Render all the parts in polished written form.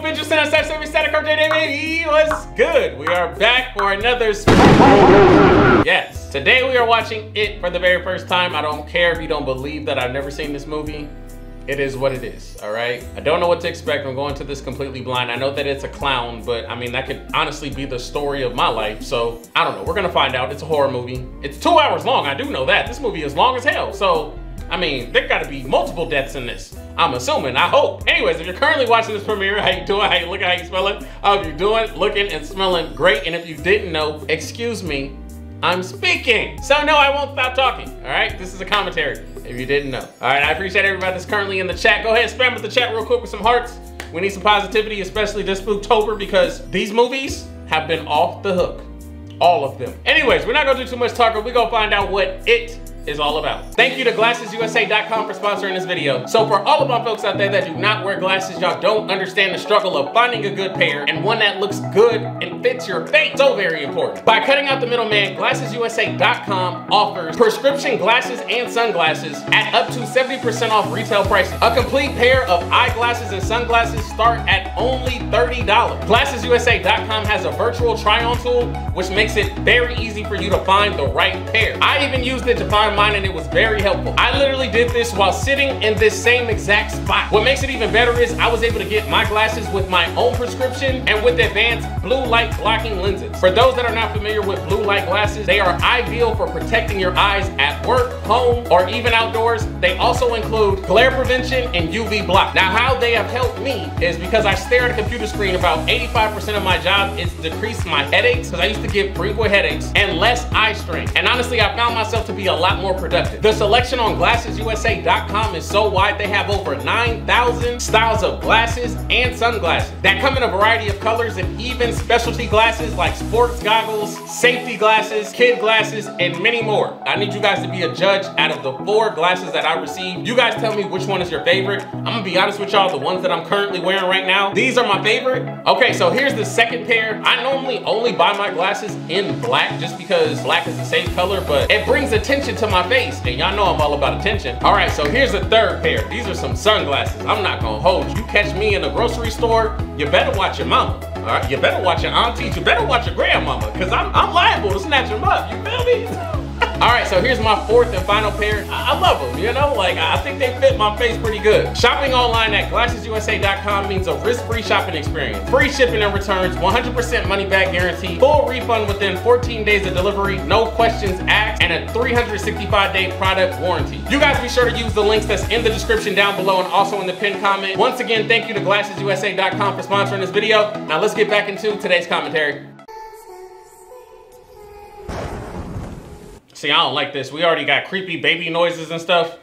Google Binges and Saturday. What's good? We are back for another Spooktober. Yes, today we are watching It for the very first time. I don't care if you don't believe that I've never seen this movie. It is what it is, all right? I don't know what to expect. I'm going to this completely blind. I know that it's a clown, but I mean, that could honestly be the story of my life. So I don't know, we're gonna find out. It's a horror movie. It's 2 hours long, I do know that. This movie is long as hell. So, I mean, there gotta be multiple deaths in this. I'm assuming, I hope. Anyways, if you're currently watching this premiere, how you doing, how you looking, how you smelling? How you doing, looking and smelling great. And if you didn't know, excuse me, I'm speaking. So no, I won't stop talking, all right? This is a commentary. If you didn't know. All right, I appreciate everybody that's currently in the chat. Go ahead and spam with the chat real quick with some hearts. We need some positivity, especially this Spooktober, because these movies have been off the hook. All of them. Anyways, we're not gonna do too much talking. We're gonna find out what it is all about. Thank you to GlassesUSA.com for sponsoring this video. So for all of my folks out there that do not wear glasses, y'all don't understand the struggle of finding a good pair and one that looks good and fits your face. So very important. By cutting out the middleman, GlassesUSA.com offers prescription glasses and sunglasses at up to 70% off retail prices. A complete pair of eyeglasses and sunglasses start at only $30. GlassesUSA.com has a virtual try-on tool, which makes it very easy for you to find the right pair. I even used it to find mine and it was very helpful. I literally did this while sitting in this same exact spot. What makes it even better is I was able to get my glasses with my own prescription and with advanced blue light blocking lenses. For those that are not familiar with blue light glasses, they are ideal for protecting your eyes at work, home, or even outdoors. They also include glare prevention and UV block. Now, how they have helped me is because I stare at a computer screen about 85% of my job. It's decreased my headaches, because I used to get frequent headaches, and less eye strain. And honestly, I found myself to be a lot more productive. The selection on GlassesUSA.com is so wide, they have over 9,000 styles of glasses and sunglasses that come in a variety of colors and even specialty glasses like sports goggles, safety glasses, kid glasses, and many more. I need you guys to be a judge out of the 4 glasses that I received. You guys tell me which one is your favorite. I'm gonna be honest with y'all, the ones that I'm currently wearing right now, these are my favorite. Okay, so here's the second pair. I normally only buy my glasses in black just because black is the safe color, but it brings attention to my face, and y'all know I'm all about attention. All right, so here's the third pair. These are some sunglasses. I'm not gonna hold you. You catch me in a grocery store, you better watch your mama. All right, you better watch your aunties. You better watch your grandmama, because I'm liable to snatch them up. You feel me? All right, so here's my fourth and final pair. I love them, you know? Like, I think they fit my face pretty good. Shopping online at GlassesUSA.com means a risk-free shopping experience. Free shipping and returns, 100% money-back guarantee, full refund within 14 days of delivery, no questions asked, and a 365-day product warranty. You guys be sure to use the links that's in the description down below and also in the pinned comment. Once again, thank you to GlassesUSA.com for sponsoring this video. Now, let's get back into today's commentary. See, I don't like this. We already got creepy baby noises and stuff.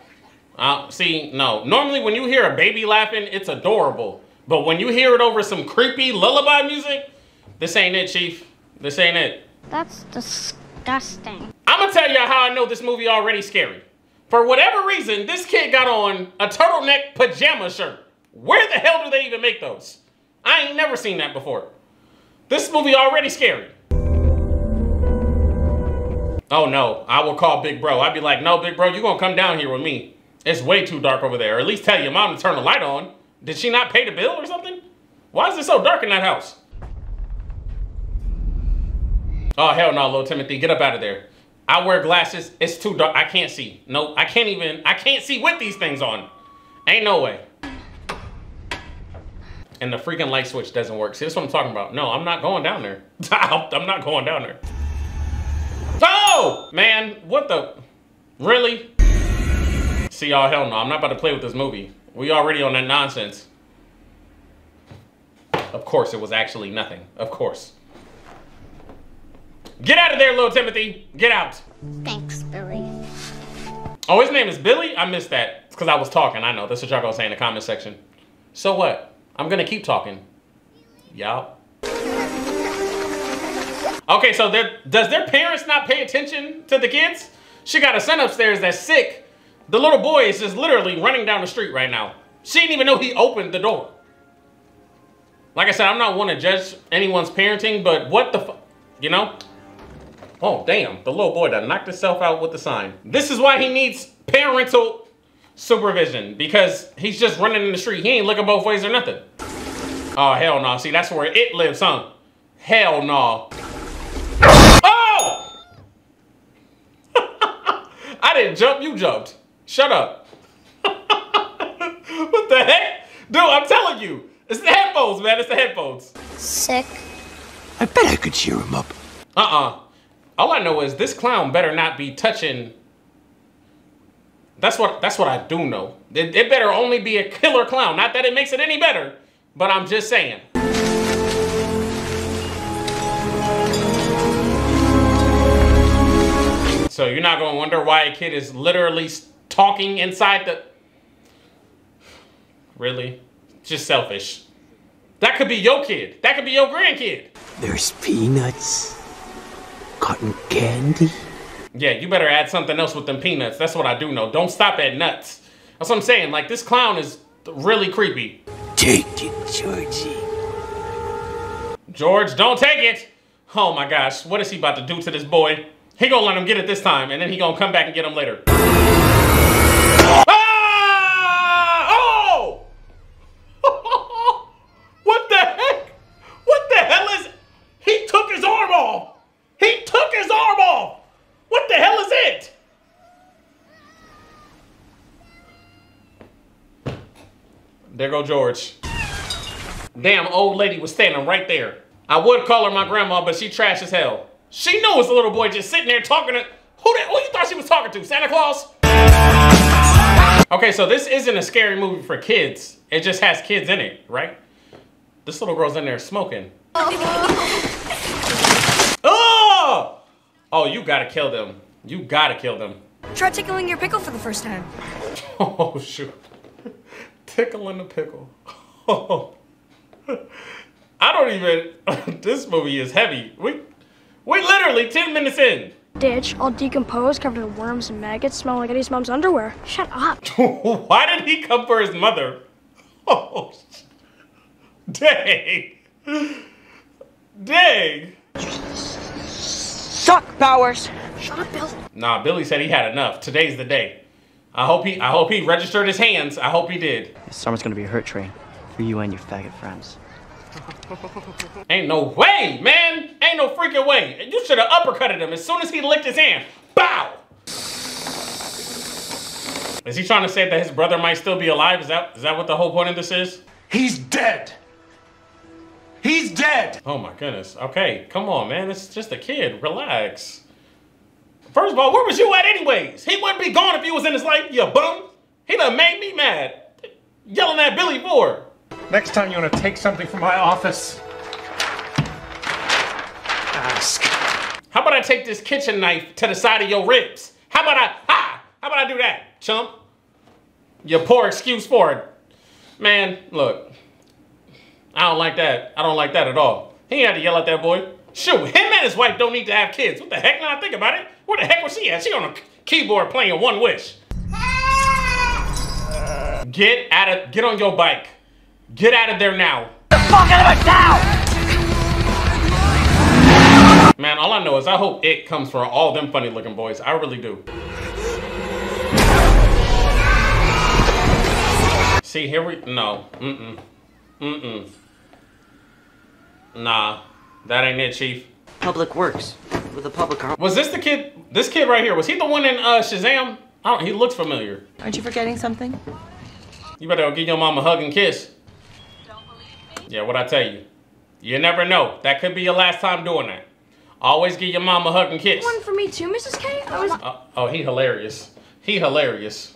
See, no. Normally when you hear a baby laughing, it's adorable. But when you hear it over some creepy lullaby music, this ain't it, Chief. This ain't it. That's disgusting. I'm gonna tell y'all how I know this movie already scary. For whatever reason, this kid got on a turtleneck pajama shirt. Where the hell do they even make those? I ain't never seen that before. This movie already scary. Oh no, I will call Big Bro. I'd be like, no, Big Bro, you gonna come down here with me. It's way too dark over there. Or at least tell your mom to turn the light on. Did she not pay the bill or something? Why is it so dark in that house? Oh, hell no, little Timothy, get up out of there. I wear glasses, it's too dark, I can't see. Nope, I can't see with these things on. Ain't no way. And the freaking light switch doesn't work. See, that's what I'm talking about. No, I'm not going down there. I'm not going down there. Oh, man, what the, really? See y'all, hell no, I'm not about to play with this movie. We already on that nonsense. Of course it was actually nothing, of course. Get out of there, little Timothy, get out. Thanks, Billy. Oh, his name is Billy? I missed that. It's because I was talking, I know. That's what y'all gonna say in the comment section. So what? I'm gonna keep talking, y'all. Okay, so does their parents not pay attention to the kids? She got a son upstairs that's sick. The little boy is just literally running down the street right now. She didn't even know he opened the door. Like I said, I'm not one to judge anyone's parenting, but what the fuck, you know? Oh, damn, the little boy that knocked himself out with the sign. This is why he needs parental supervision, because he's just running in the street. He ain't looking both ways or nothing. Oh, hell no. See, that's where it lives, huh? Hell no. Oh! I didn't jump, you jumped. Shut up. What the heck? Dude, I'm telling you. It's the headphones, man. It's the headphones. Sick. I bet I could cheer him up. Uh-uh. All I know is this clown better not be touching. That's what I do know. It better only be a killer clown. Not that it makes it any better, but I'm just saying. So you're not gonna wonder why a kid is literally talking inside the... Really? Just selfish. That could be your kid. That could be your grandkid. There's peanuts. Cotton candy. Yeah, you better add something else with them peanuts. That's what I do know. Don't stop at nuts. That's what I'm saying. Like, this clown is really creepy. Take it, Georgie. George, don't take it. Oh my gosh, what is he about to do to this boy? He gonna let him get it this time, and then he gonna come back and get him later. Ah! Oh! What the heck? What the hell is... He took his arm off. He took his arm off. What the hell is it? There go George. Damn old lady was standing right there. I would call her my grandma, but she trash as hell. She knew it's a little boy just sitting there talking to... Who you thought she was talking to? Santa Claus? Okay, so this isn't a scary movie for kids. It just has kids in it, right? This little girl's in there smoking. Oh! Oh, you gotta kill them. You gotta kill them. Try tickling your pickle for the first time. Oh, shoot. Tickling the pickle. Oh. I don't even... This movie is heavy. We're literally 10 minutes in. Ditch, all decomposed, covered in worms and maggots, smelling like Eddie's mom's underwear. Shut up. Why did he come for his mother? Oh, dang. Dang. Suck, Powers. Shut up, Bill. Nah, Billy said he had enough. Today's the day. I hope he registered his hands. I hope he did. This summer's gonna be a hurt train for you and your faggot friends. Ain't no way, man. Ain't no freaking way. You should have uppercutted him as soon as he licked his hand. Bow! Is he trying to say that his brother might still be alive? Is that what the whole point of this is? He's dead. He's dead. Oh my goodness. Okay, come on, man. It's just a kid. Relax. First of all, where was you at anyways? He wouldn't be gone if he was in his life, you bum. He done made me mad. Yelling at Billy Ford. Next time you want to take something from my office, ask. How about I take this kitchen knife to the side of your ribs? How about I do that, chump? Your poor excuse for it. Man, look. I don't like that. I don't like that at all. He had to yell at that boy. Shoot, him and his wife don't need to have kids. What the heck? Now I think about it. Where the heck was she at? She on a keyboard playing One Wish. Get on your bike. Get out of there now. Get the fuck out of my town! Man, all I know is I hope it comes from all them funny looking boys. I really do. See, here we... No. Mm-mm. Mm-mm. Nah. That ain't it, Chief. Public Works. With a public... Was this the kid... This kid right here, was he the one in Shazam? He looks familiar. Aren't you forgetting something? You better go give your mom a hug and kiss. Yeah, what I tell you. You never know. That could be your last time doing that. Always give your mom a hug and kiss. One for me too, Mrs. K? Oh, he hilarious. He hilarious.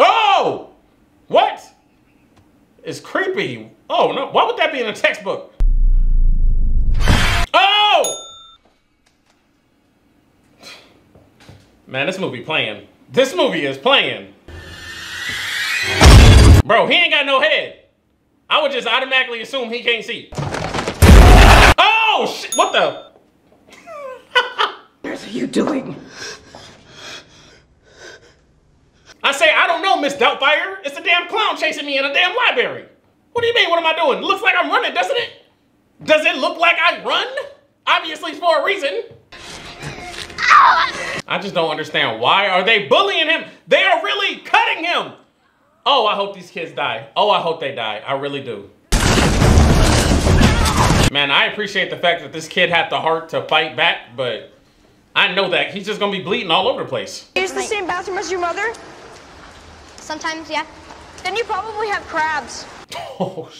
Oh! What? It's creepy. Oh, no. Why would that be in a textbook? Oh! Man, this movie playing. This movie is playing. Bro, he ain't got no head. I would just automatically assume he can't see. Oh, shit. What the? What are you doing? I say, I don't know, Miss Doubtfire. It's a damn clown chasing me in a damn library. What do you mean? What am I doing? It looks like I'm running, doesn't it? Does it look like I run? Obviously, for a reason. I just don't understand. Why are they bullying him? They are really cutting him. Oh, I hope these kids die. Oh, I hope they die. I really do. Man, I appreciate the fact that this kid had the heart to fight back, but I know that he's just gonna be bleeding all over the place. Use the same bathroom as your mother? Sometimes, yeah. Then you probably have crabs. Oh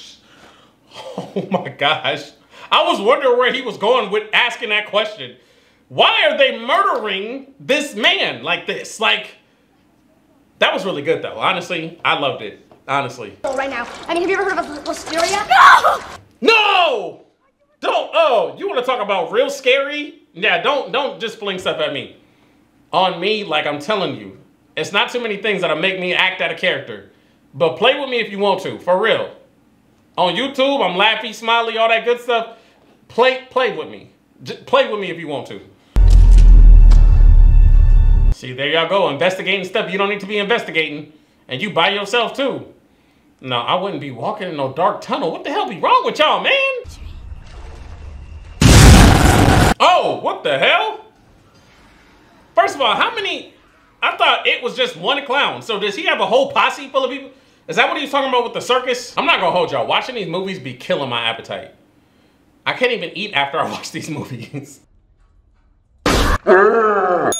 my gosh. I was wondering where he was going with asking that question. Why are they murdering this man like this? Like, that was really good though. Honestly, I loved it. Honestly. Right now. I mean, have you ever heard of a listeria? No! No! Don't, oh, you wanna talk about real scary? Yeah, don't just fling stuff at me. On me, like I'm telling you. It's not too many things that'll make me act out of character. But play with me if you want to, for real. On YouTube, I'm laughy, smiley, all that good stuff. Play with me. Just play with me if you want to. See, there y'all go, investigating stuff you don't need to be investigating. And you by yourself too. No, I wouldn't be walking in no dark tunnel. What the hell be wrong with y'all, man? Oh, what the hell? First of all, how many? I thought it was just one clown. So does he have a whole posse full of people? Is that what he was talking about with the circus? I'm not gonna hold y'all. Watching these movies be killing my appetite. I can't even eat after I watch these movies. Oh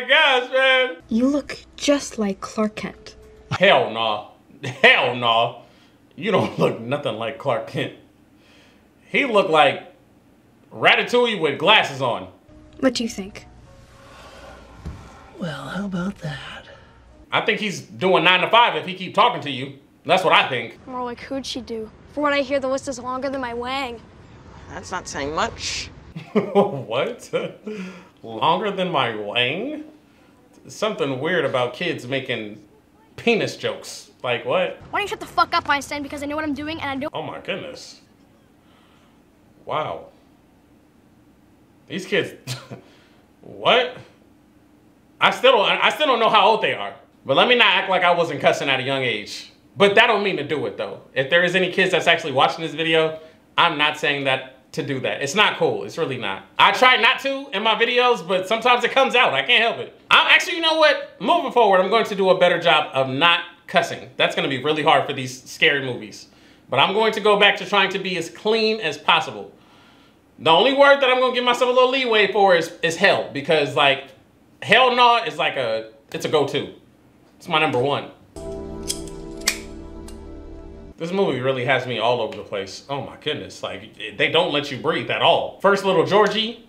my gosh, man. You look just like Clark Kent. Hell no. Hell no. You don't look nothing like Clark Kent. He looked like Ratatouille with glasses on. What do you think? Well, how about that? I think he's doing 9 to 5 if he keep talking to you. That's what I think. More like who'd she do? From what I hear, the list is longer than my wang. That's not saying much. What? Longer than my wang? Something weird about kids making penis jokes. Like what? Why don't you shut the fuck up, Einstein? Because I know what I'm doing and I do. Oh my goodness. Wow. These kids, what? I still don't know how old they are. But let me not act like I wasn't cussing at a young age. But that don't mean to do it though. If there is any kids that's actually watching this video, I'm not saying that to do that. It's not cool, it's really not. I try not to in my videos, but sometimes it comes out, I can't help it. I'm actually, you know what? Moving forward, I'm going to do a better job of not cussing. That's gonna be really hard for these scary movies. But I'm going to go back to trying to be as clean as possible. The only word that I'm gonna give myself a little leeway for is hell, because like, hell no is like it's a go-to. It's my number one. This movie really has me all over the place. Oh my goodness, like they don't let you breathe at all. First little Georgie,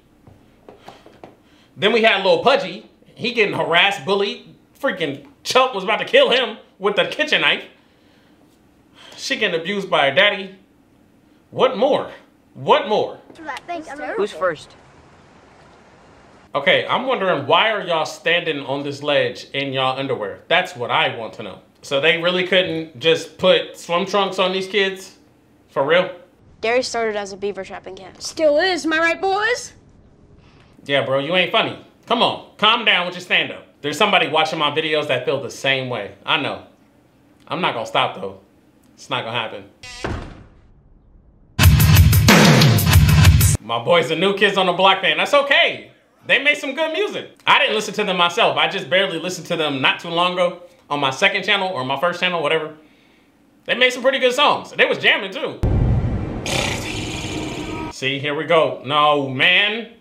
then we had little Pudgy. He getting harassed, bullied. Freaking Chuck was about to kill him with the kitchen knife. She getting abused by her daddy. What more? What more? Who's first? Okay, I'm wondering why are y'all standing on this ledge in y'all underwear? That's what I want to know. So they really couldn't just put swim trunks on these kids? For real? Gary started as a beaver trapping camp. Still is, am I right, boys? Yeah, bro, you ain't funny. Come on, calm down with your stand-up. There's somebody watching my videos that feel the same way. I know. I'm not gonna stop though. It's not gonna happen. My boy's the New Kids on the Block fan. That's okay. They made some good music. I didn't listen to them myself. I just barely listened to them not too long ago on my second channel or my first channel, whatever. They made some pretty good songs. They was jamming too. See, here we go. No, man.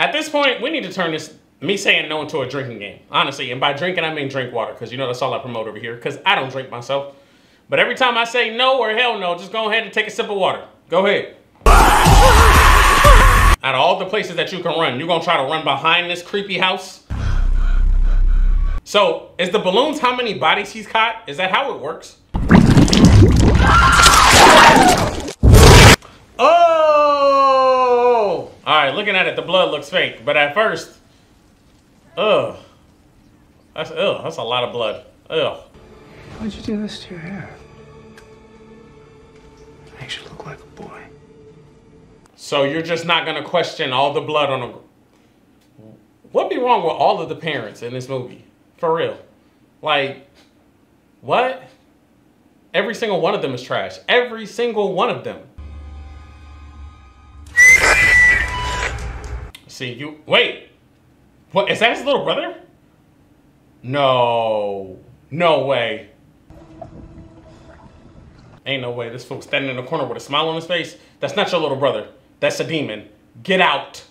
At this point, we need to turn this me saying no into a drinking game. Honestly, and by drinking, I mean drink water, because you know that's all I promote over here, because I don't drink myself. But every time I say no or hell no, just go ahead and take a sip of water. Go ahead. Out of all the places that you can run, you're gonna try to run behind this creepy house? So, is the balloons how many bodies he's caught? Is that how it works? Oh! All right, looking at it, the blood looks fake, but at first, ugh. That's a lot of blood, ugh. Why'd you do this to your hair? It makes you look like a boy. So you're just not gonna question all the blood on a... What be wrong with all of the parents in this movie? For real. Like, what? Every single one of them is trash. Every single one of them. See, you... Wait. What? Is that his little brother? No. No way. Ain't no way. This fool standing in the corner with a smile on his face. That's not your little brother. That's a demon. Get out.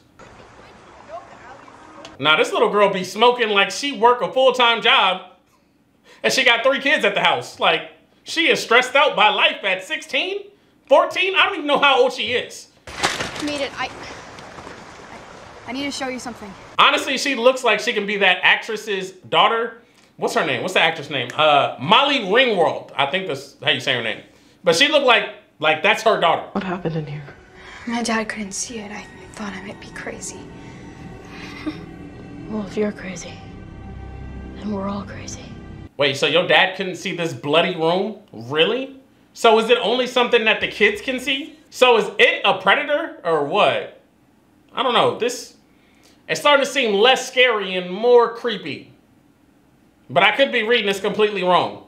Now, this little girl be smoking like she work a full-time job and she got 3 kids at the house. Like, she is stressed out by life at 16, 14. I don't even know how old she is. Made it. I need to show you something. Honestly, she looks like she can be that actress's daughter. What's her name? What's the actress name? Molly Ringwald. I think that's how you say her name. But she looked like that's her daughter. What happened in here? My dad couldn't see it. I thought I might be crazy. Well, if you're crazy, then we're all crazy. Wait, so your dad couldn't see this bloody room? Really? So is it only something that the kids can see? So is it a predator or what? I don't know. This, it's starting to seem less scary and more creepy. But I could be reading this completely wrong.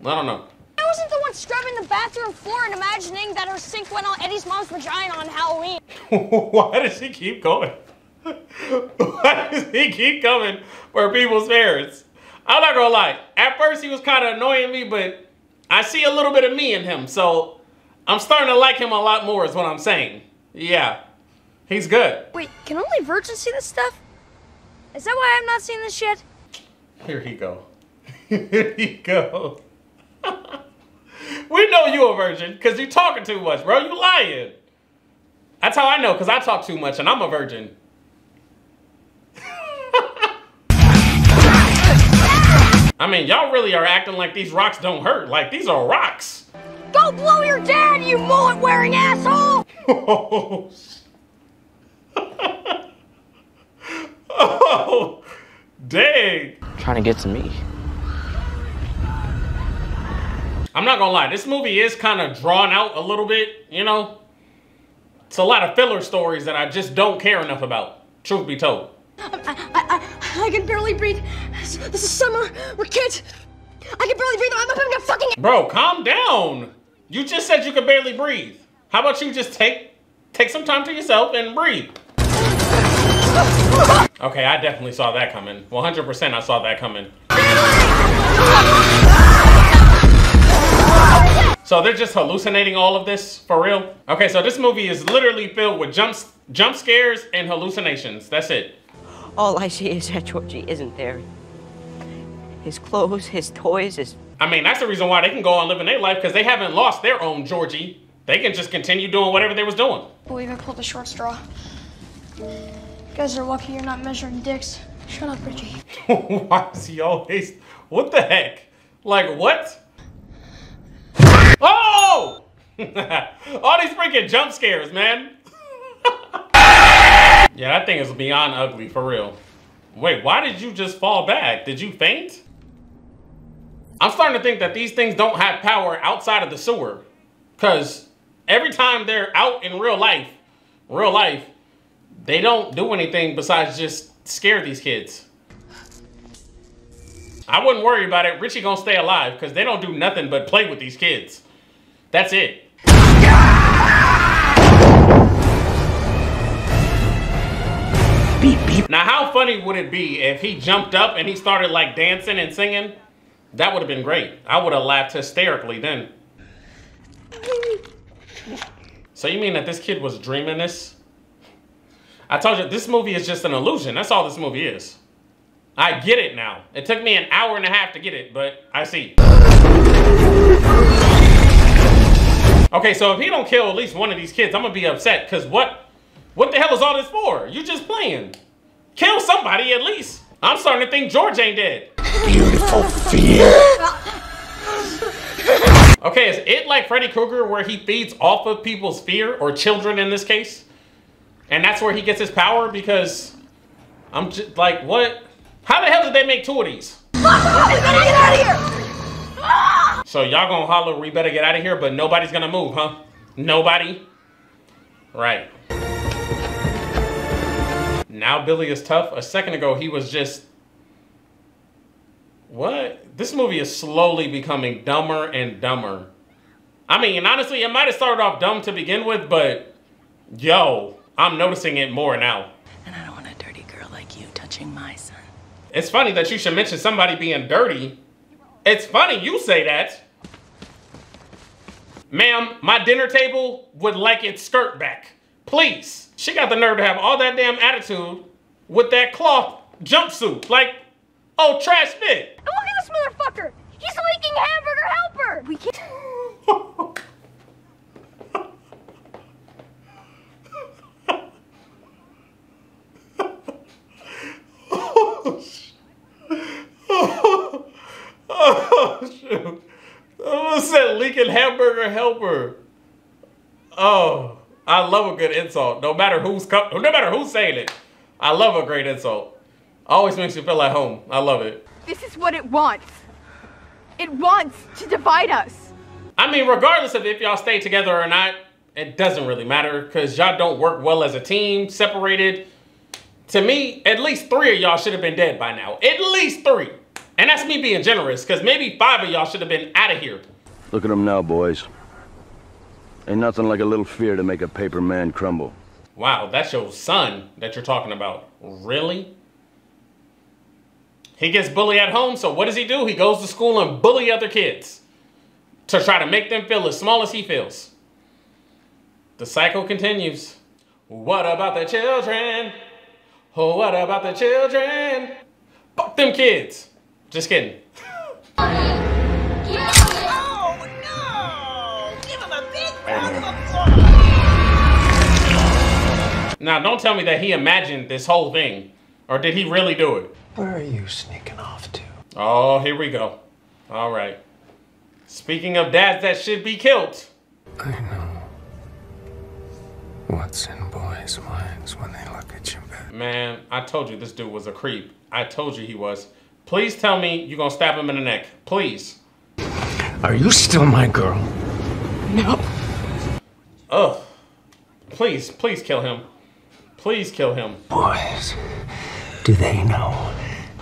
I don't know. I wasn't the one scrubbing the bathroom floor and imagining that her sink went on Eddie's mom's vagina on Halloween. Why does she keep going? Why does he keep coming for people's parents? I'm not gonna lie. At first he was kind of annoying me, but I see a little bit of me in him. So I'm starting to like him a lot more is what I'm saying. Yeah, he's good. Wait, can only virgins see this stuff? Is that why I'm not seeing this shit? Here he go. Here he go. We know you a virgin because you talking too much, bro. You lying. That's how I know because I talk too much and I'm a virgin. I mean, y'all really are acting like these rocks don't hurt. Like, these are rocks. Go blow your dad, you mullet-wearing asshole! Oh, dang. Trying to get to me. I'm not gonna lie. This movie is kind of drawn out a little bit, you know? It's a lot of filler stories that I just don't care enough about, truth be told. I can barely breathe. This is summer. We're kids. I can barely breathe. I'm having a fucking... Bro, calm down. You just said you could barely breathe. How about you just take some time to yourself and breathe? Okay, I definitely saw that coming. 100% I saw that coming. So they're just hallucinating all of this for real? Okay, so this movie is literally filled with jump scares and hallucinations. That's it. All I see is that Georgie isn't there. His clothes, his toys, his... I mean, that's the reason why they can go on living their life because they haven't lost their own Georgie. They can just continue doing whatever they was doing. We even pulled a short straw. You guys are lucky you're not measuring dicks. Shut up, Richie. Why is he always... What the heck? Like, what? Oh! All these freaking jump scares, man. Yeah, that thing is beyond ugly, for real. Wait, why did you just fall back? Did you faint? I'm starting to think that these things don't have power outside of the sewer. Because every time they're out in real life, they don't do anything besides just scare these kids. I wouldn't worry about it. Richie gonna stay alive because they don't do nothing but play with these kids. That's it. Now, how funny would it be if he jumped up and he started like dancing and singing? That would have been great. I would have laughed hysterically then. So you mean that this kid was dreaming this? I told you, this movie is just an illusion. That's all this movie is. I get it now. It took me an hour and a half to get it, but I see. Okay, so if he don't kill at least one of these kids, I'm gonna be upset because what the hell is all this for? You just playing. Kill somebody at least. I'm starting to think George ain't dead. Beautiful fear. Okay, is it like Freddy Krueger where he feeds off of people's fear or children in this case? And that's where he gets his power because I'm just like, what? How the hell did they make 2 of these? We better get out of here. So y'all gonna holler, we better get out of here, but nobody's gonna move, huh? Nobody? Right. Now Billy is tough. A second ago, he was just... What? This movie is slowly becoming dumber and dumber. I mean, honestly, it might have started off dumb to begin with, but... Yo, I'm noticing it more now. And I don't want a dirty girl like you touching my son. It's funny that you should mention somebody being dirty. It's funny you say that. Ma'am, my dinner table would like its skirt back. Please. She got the nerve to have all that damn attitude with that cloth jumpsuit. Like, oh, trash bit. And look at this motherfucker. He's leaking hamburger helper. We can't. Oh, shoot. Someone said leaking hamburger helper. Oh, I love a good insult. No matter who's saying it. I love a great insult. Always makes you feel at home. I love it. This is what it wants. It wants to divide us. I mean, regardless of if y'all stay together or not, it doesn't really matter because y'all don't work well as a team, separated. To me, at least 3 of y'all should have been dead by now. At least 3. And that's me being generous, because maybe 5 of y'all should have been out of here. Look at them now, boys. Ain't nothing like a little fear to make a paper man crumble. Wow, that's your son that you're talking about. Really? He gets bullied at home, so what does he do? He goes to school and bully other kids to try to make them feel as small as he feels. The cycle continues. What about the children? Oh, what about the children? Fuck them kids. Just kidding. Oh, no! Give him a big round of applause. Now, don't tell me that he imagined this whole thing. Or did he really do it? Where are you sneaking off to? Oh, here we go. All right. Speaking of dads that should be killed. I know what's in boys' minds when they look at you, back. Man, I told you this dude was a creep. I told you he was. Please tell me you're gonna stab him in the neck. Please. Are you still my girl? No. Ugh. Please, please kill him. Please kill him. Boys, do they know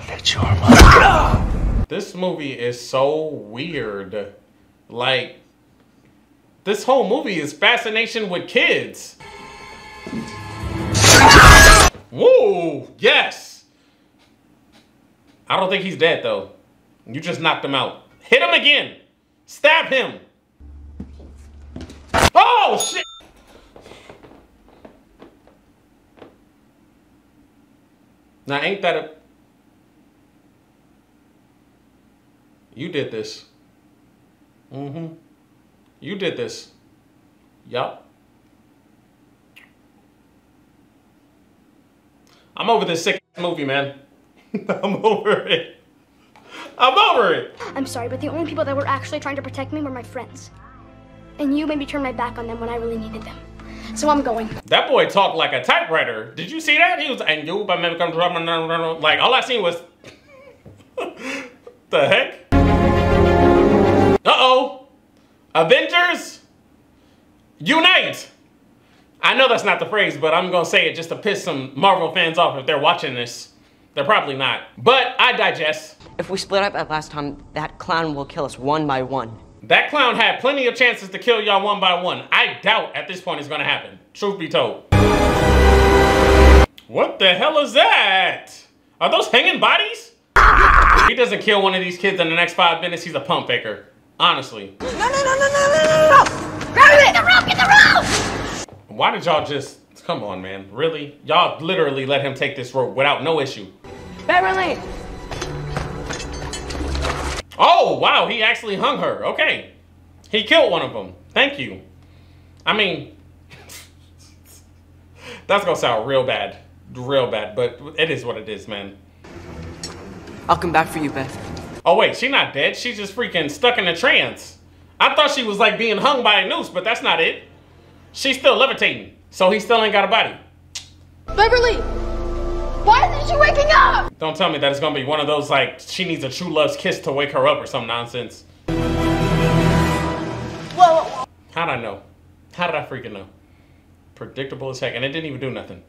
that you're my girl? This movie is so weird. Like, this whole movie is fascination with kids. Whoa, yes. I don't think he's dead, though. You just knocked him out. Hit him again. Stab him. Oh, shit. Now, ain't that a... You did this. Mm-hmm. You did this. Yup. I'm over this sick movie, man. I'm over it. I'm over it. I'm sorry, but the only people that were actually trying to protect me were my friends. And you made me turn my back on them when I really needed them. So I'm going. That boy talked like a typewriter. Did you see that? He was, and you, by maybe come to, like, all I seen was, the heck? Uh-oh. Avengers, unite. I know that's not the phrase, but I'm going to say it just to piss some Marvel fans off if they're watching this. They're probably not, but I digest. If we split up at last time, that clown will kill us one by one. That clown had plenty of chances to kill y'all one by one. I doubt at this point it's gonna happen, truth be told. What the hell is that? Are those hanging bodies? He doesn't kill one of these kids in the next 5 minutes, he's a pump faker, honestly. No, no, no, no, no, no, no, no. Grab it. Get the rope, get the rope! Why did y'all just, come on, man, really? Y'all literally let him take this rope without no issue. Beverly! Oh, wow, he actually hung her. Okay. He killed one of them. Thank you. I mean, that's gonna sound real bad, but it is what it is, man. I'll come back for you, Beth. Oh, wait, she's not dead. She's just freaking stuck in a trance. I thought she was like being hung by a noose, but that's not it. She's still levitating, so he still ain't got a body. Beverly! Why isn't she waking up? Don't tell me that it's gonna be one of those, like, she needs a true love's kiss to wake her up or some nonsense. Whoa. How'd I know? How did I freaking know? Predictable as heck, and it didn't even do nothing.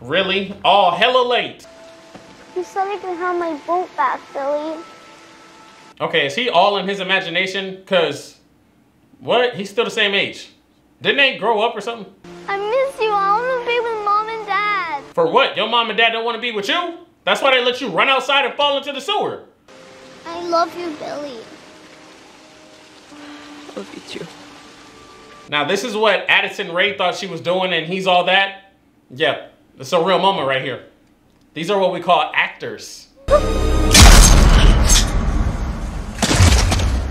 Really? Oh, hella late. You said I can have my boat back, Billy. Okay, is he all in his imagination? Cause, what? He's still the same age. Didn't they grow up or something? I miss you. I want to be with mom and dad. For what? Your mom and dad don't want to be with you? That's why they let you run outside and fall into the sewer. I love you, Billy. I love you too. Now this is what Addison Rae thought she was doing and he's all that. Yeah, it's a real moment right here. These are what we call actors.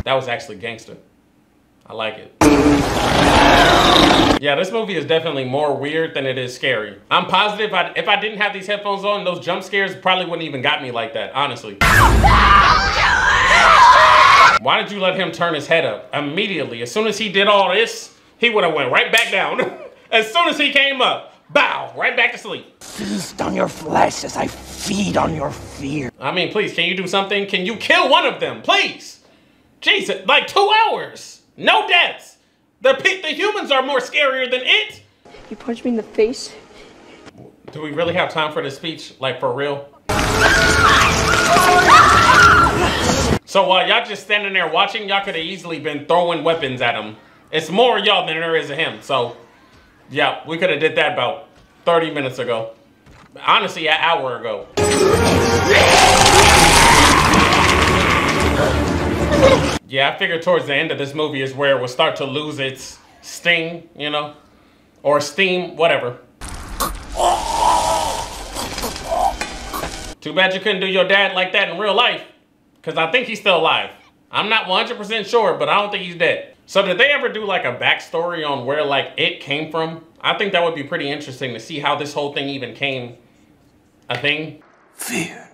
That was actually gangster. I like it. Yeah, this movie is definitely more weird than it is scary. I'm positive if I didn't have these headphones on, those jump scares probably wouldn't even got me like that, honestly. Why did you let him turn his head up immediately? As soon as he did all this, he would have went right back down. As soon as he came up, bow, right back to sleep. Feast on your flesh as I feed on your fear. I mean, please, can you do something? Can you kill one of them, please? Jesus, like 2 hours, no deaths. The humans are more scarier than it. You punched me in the face. Do we really have time for this speech? Like, for real? So while y'all just standing there watching, y'all could have easily been throwing weapons at him. It's more y'all than there is of him. So yeah, we could have did that about 30 minutes ago. Honestly, an hour ago. Yeah, I figured towards the end of this movie is where it will start to lose its sting, you know, or steam, whatever. Too bad you couldn't do your dad like that in real life, because I think he's still alive. I'm not 100% sure, but I don't think he's dead. So did they ever do like a backstory on where like it came from? I think that would be pretty interesting to see how this whole thing even came a thing. Fear.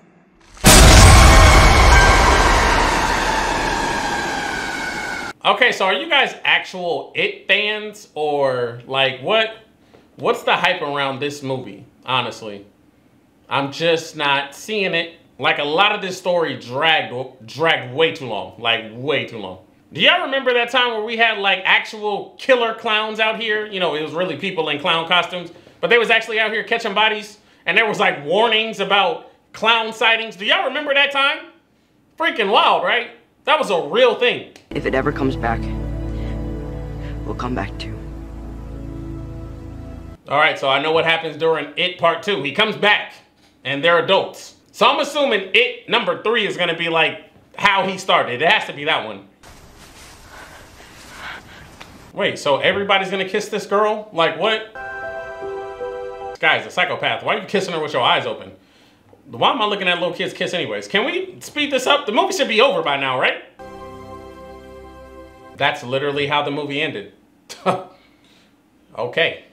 Okay, so are you guys actual IT fans or like what's the hype around this movie? Honestly, I'm just not seeing it. Like a lot of this story dragged way too long, like way too long. Do y'all remember that time where we had like actual killer clowns out here? You know, it was really people in clown costumes, but they was actually out here catching bodies and there was like warnings about clown sightings. Do y'all remember that time? Freaking wild, right? That was a real thing. If it ever comes back, we'll come back too. All right, so I know what happens during It Part 2. He comes back and they're adults. So I'm assuming It number 3 is gonna be like how he started. It has to be that one. Wait, so everybody's gonna kiss this girl? Like what? This guy's a psychopath. Why are you kissing her with your eyes open? Why am I looking at little kids kiss anyways? Can we speed this up? The movie should be over by now, right? That's literally how the movie ended. Okay.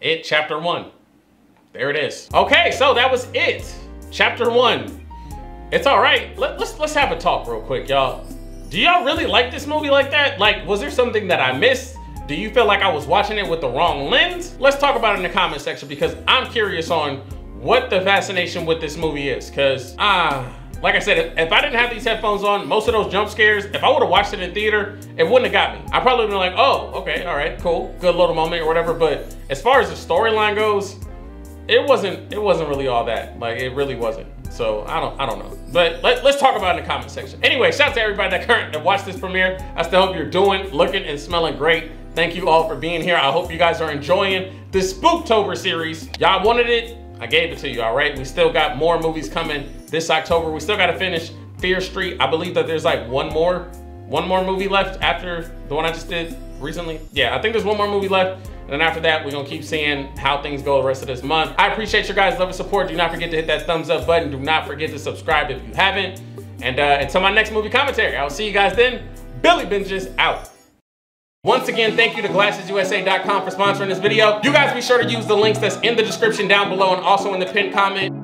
It Chapter 1. There it is. Okay, so that was It. Chapter 1. It's all right. Let's have a talk real quick, y'all. Do y'all really like this movie like that? Like, was there something that I missed? Do you feel like I was watching it with the wrong lens? Let's talk about it in the comment section because I'm curious on what the fascination with this movie is. Cause like I said, if I didn't have these headphones on, most of those jump scares, if I would have watched it in theater, it wouldn't have got me. I probably would have been like, oh, okay, all right, cool. Good little moment or whatever. But as far as the storyline goes, it wasn't really all that. Like it really wasn't. So I don't know. But let's talk about it in the comment section. Anyway, shout out to everybody that watched this premiere. I still hope you're doing, looking and smelling great. Thank you all for being here. I hope you guys are enjoying this Spooktober series. Y'all wanted it. I gave it to you, all right? We still got more movies coming this October. We still gotta finish Fear Street. I believe that there's like one more movie left after the one I just did recently. Yeah, I think there's one more movie left. And then after that, we're gonna keep seeing how things go the rest of this month. I appreciate your guys' love and support. Do not forget to hit that thumbs up button. Do not forget to subscribe if you haven't. And until my next movie commentary, I will see you guys then. BillyBinges out. Once again, thank you to GlassesUSA.com for sponsoring this video. You guys be sure to use the links that's in the description down below and also in the pinned comment.